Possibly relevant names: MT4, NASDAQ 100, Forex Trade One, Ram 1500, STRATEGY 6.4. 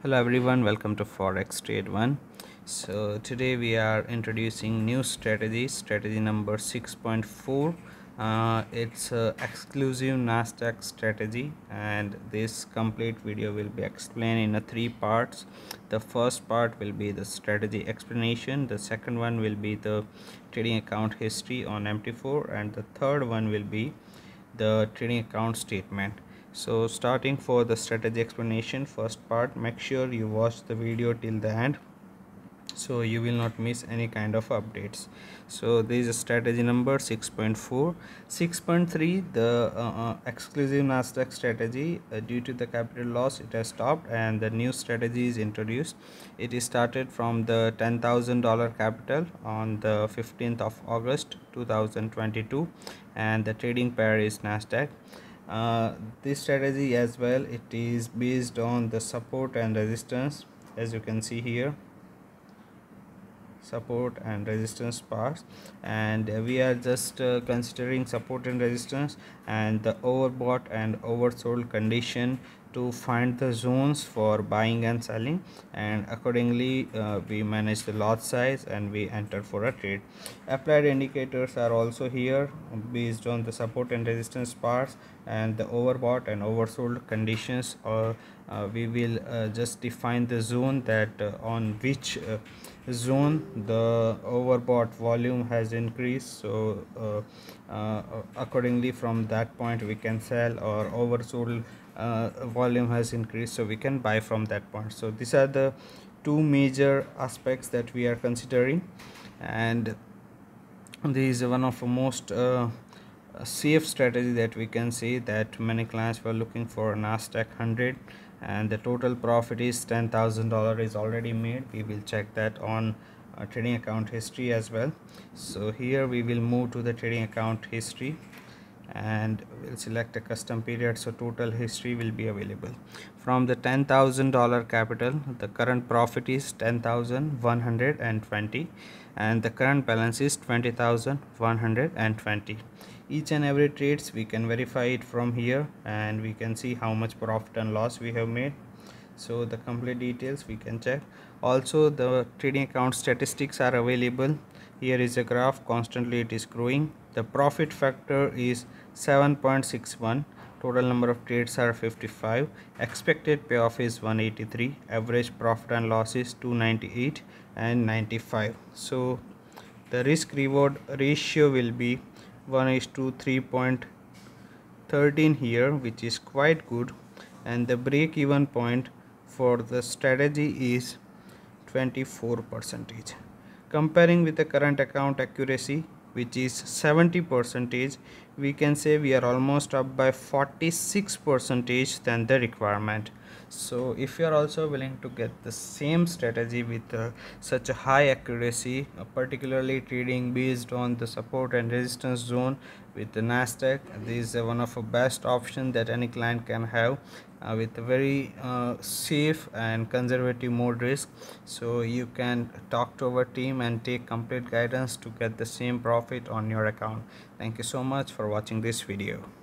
Hello everyone, welcome to Forex Trade One. So today we are introducing new strategy number 6.4. It's an exclusive NASDAQ strategy, and this complete video will be explained in three parts. The first part will be the strategy explanation, the second one will be the trading account history on MT4, and the third one will be the trading account statement. So starting for the strategy explanation, first part, make sure you watch the video till the end so you will not miss any kind of updates. So this is strategy number 6.4. 6.3, the exclusive NASDAQ strategy, due to the capital loss it has stopped and the new strategy is introduced. It is started from the $10,000 capital on the 15th of August 2022, and the trading pair is NASDAQ. This strategy as well, it is based on the support and resistance, as you can see here, support and resistance bars, and we are just considering support and resistance and the overbought and oversold condition to find the zones for buying and selling, and accordingly we manage the lot size and we enter for a trade. Applied indicators are also here based on the support and resistance bars and the overbought and oversold conditions, or we will just define the zone that on which zone the overbought volume has increased, so accordingly from that point we can sell, or oversold volume has increased so we can buy from that point. So these are the two major aspects that we are considering, and this is one of the most safe strategy that we can say, that many clients were looking for NASDAQ 100, and the total profit is $10,000 is already made. We will check that on trading account history as well. So here we will move to the trading account history and we'll select a custom period, so total history will be available. From the $10,000 capital, the current profit is $10,120 and the current balance is $20,120. Each and every trades we can verify it from here, and we can see how much profit and loss we have made, so the complete details we can check. Also the trading account statistics are available. Here is a graph, constantly it is growing. The profit factor is 7.61, total number of trades are 55, expected payoff is 183, average profit and loss is 298 and 95. So the risk reward ratio will be 1:3.13 here, which is quite good, and the break even point for the strategy is 24%. Comparing with the current account accuracy, which is 70%, we can say we are almost up by 46% than the requirement. So if you are also willing to get the same strategy with such a high accuracy, particularly trading based on the support and resistance zone with the NASDAQ, this is one of the best options that any client can have, with a very safe and conservative mode risk. So you can talk to our team and take complete guidance to get the same profit on your account. Thank you so much for watching this video.